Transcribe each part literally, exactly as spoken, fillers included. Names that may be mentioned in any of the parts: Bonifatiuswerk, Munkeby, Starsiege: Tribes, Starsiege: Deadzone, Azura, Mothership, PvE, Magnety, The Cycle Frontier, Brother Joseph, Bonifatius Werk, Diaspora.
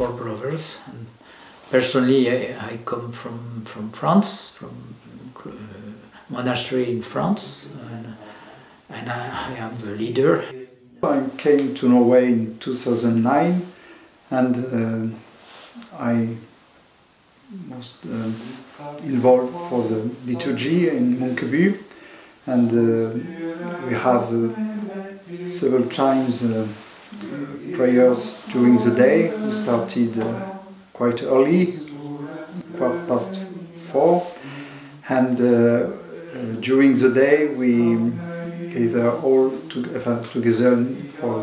four brothers. And personally, I, I come from, from France, from uh, monastery in France, and, and I, I am the leader. I came to Norway in two thousand nine, and uh, I was uh, involved for the liturgy in Munkeby, and uh, we have uh, several times uh, prayers during the day. We started uh, quite early, quite past four, and uh, uh, during the day we gather all together, together for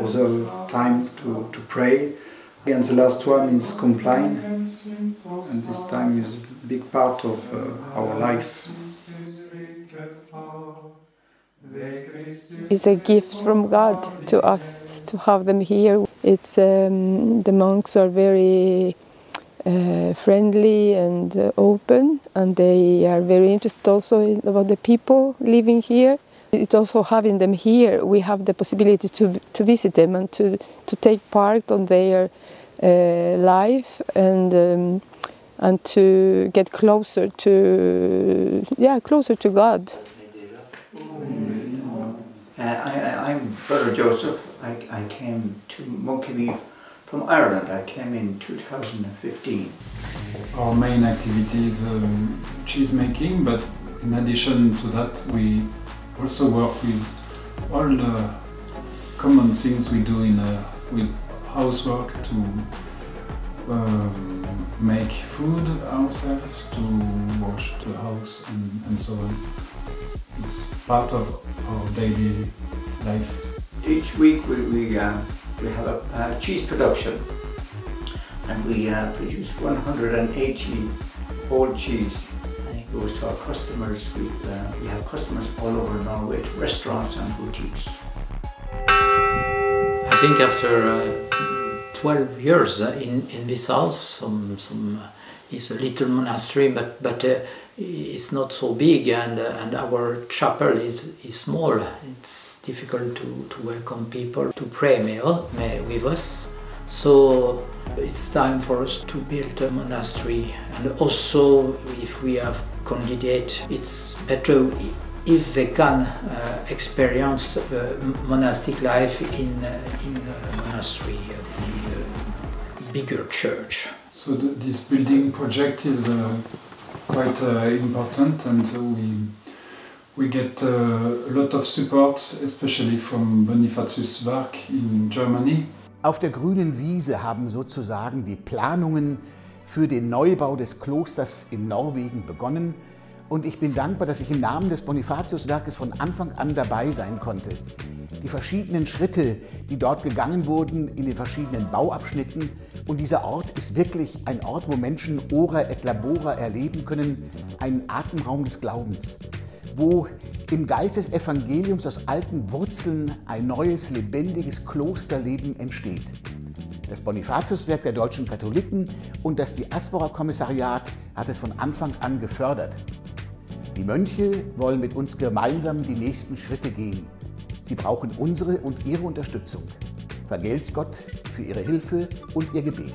other time to, to pray. And the last one is compline, and this time is a big part of uh, our life. It's a gift from God to us to have them here. It's um, the monks are very uh, friendly and uh, open, and they are very interested also about the people living here. It's also having them here, we have the possibility to, to visit them and to, to take part on their uh, life, and um, and to get closer to yeah closer to God. Uh, I, I'm Brother Joseph. I, I came to Munkeby from Ireland. I came in two thousand fifteen. Our main activity is um, cheese making, but in addition to that, we also work with all the common things we do in a, with housework to um, make food ourselves, to wash the house, and, and so on. It's part of our daily life. Each week we we, uh, we have a uh, cheese production, and we uh, produce one hundred eighty whole cheese. Goes to our customers. We, uh, we have customers all over Norway, to restaurants and boutiques. I think after uh, twelve years uh, in, in this house, some, some, uh, it's a little monastery, but, but uh, it's not so big, and, uh, and our chapel is, is small. It's difficult to, to welcome people to pray meal with us. So it's time for us to build a monastery, and also if we have candidates, it's better if they can uh, experience uh, monastic life in, uh, in a monastery, a bigger church. So th this building project is uh, quite uh, important, and uh, we, we get uh, a lot of support, especially from Bonifatius Werk in Germany. Auf der grünen Wiese haben sozusagen die Planungen für den Neubau des Klosters in Norwegen begonnen, und ich bin dankbar, dass ich im Namen des Bonifatius-Werkes von Anfang an dabei sein konnte. Die verschiedenen Schritte, die dort gegangen wurden in den verschiedenen Bauabschnitten, und dieser Ort ist wirklich ein Ort, wo Menschen Ora et Labora erleben können, einen Atemraum des Glaubens, wo im Geist des Evangeliums aus alten Wurzeln ein neues, lebendiges Klosterleben entsteht. Das Bonifatiuswerk der deutschen Katholiken und das Diaspora-Kommissariat hat es von Anfang an gefördert. Die Mönche wollen mit uns gemeinsam die nächsten Schritte gehen. Sie brauchen unsere und ihre Unterstützung. Vergelt's Gott für ihre Hilfe und ihr Gebet.